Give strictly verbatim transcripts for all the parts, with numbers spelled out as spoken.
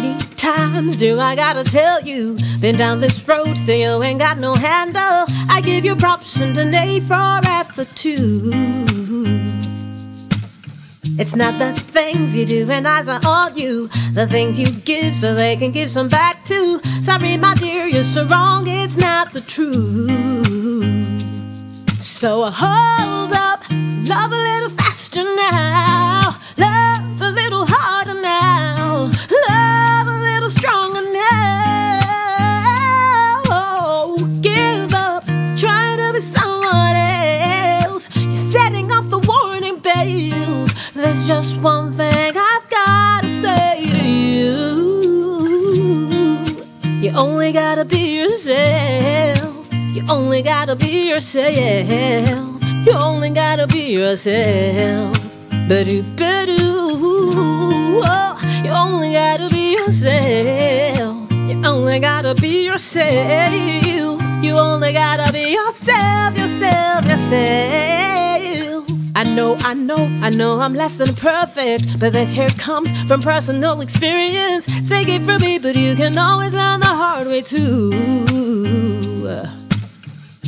many times do I gotta tell you? Been down this road, still ain't got no handle. I give you props and an A for effort too. It's not the things you do and eyes are on you, the things you give so they can give some back too. Sorry my dear, you're so wrong, it's not the truth. So hold up, love a little faster now, love a little harder now, love a little stronger now. Give up trying to be someone else, you're setting off the warning bells. There's just one thing I've gotta say to you, you only gotta be yourself, you only gotta be yourself. You only gotta be yourself. Ba-do, ba-do. Oh, you only gotta be yourself. You only gotta be yourself. You only gotta be yourself, yourself, yourself. I know, I know, I know I'm less than perfect, but this here comes from personal experience. Take it from me, but you can always learn the hard way too.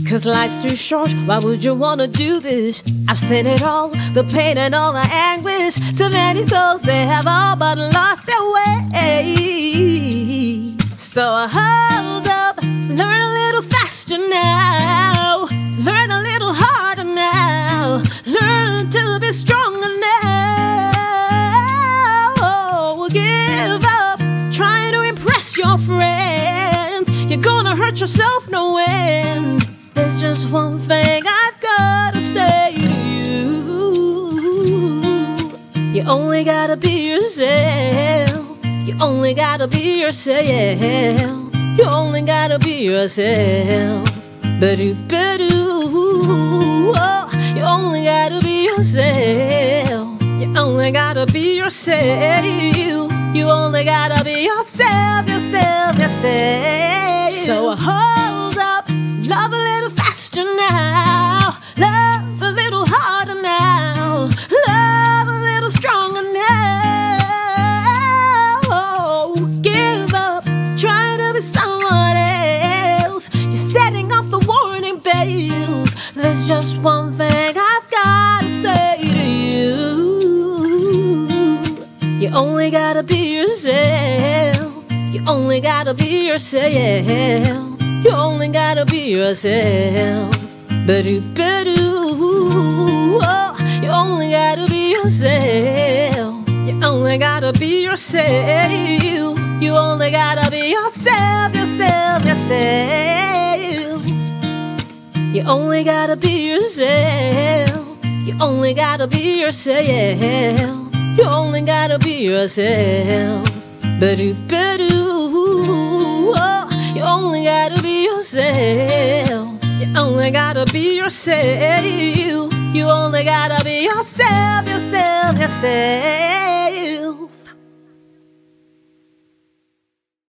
'Cause life's too short, why would you wanna do this? I've seen it all, the pain and all the anguish. Too many souls, they have all but lost their way. So hold up, learn a little faster now, learn a little harder now, learn to be stronger now. Give up trying to impress your friends, you're gonna hurt yourself no end. There's just one thing I've gotta say to you, you only gotta be yourself, you only gotta be yourself, you only gotta be yourself. Ba-do, ba-do. Oh, you only gotta be yourself, you only gotta be yourself, you only gotta be yourself, yourself, yourself. So hold up, love a little faster now, love a little harder now, love a little stronger now. Give up trying to be someone else, you're setting off the warning bells. There's just one thing I've gotta say to you, you only gotta be yourself, you only gotta be yourself. You only gotta be yourself. Ba-do, ba-do. Oh, you only gotta be yourself. You only gotta be yourself. You only gotta be yourself, yourself, yourself. You only gotta be yourself. You only gotta be yourself. You only gotta be yourself. Ba-do, ba-do. Oh, you only gotta be yourself, you only gotta be yourself, you only gotta be yourself, yourself, yourself.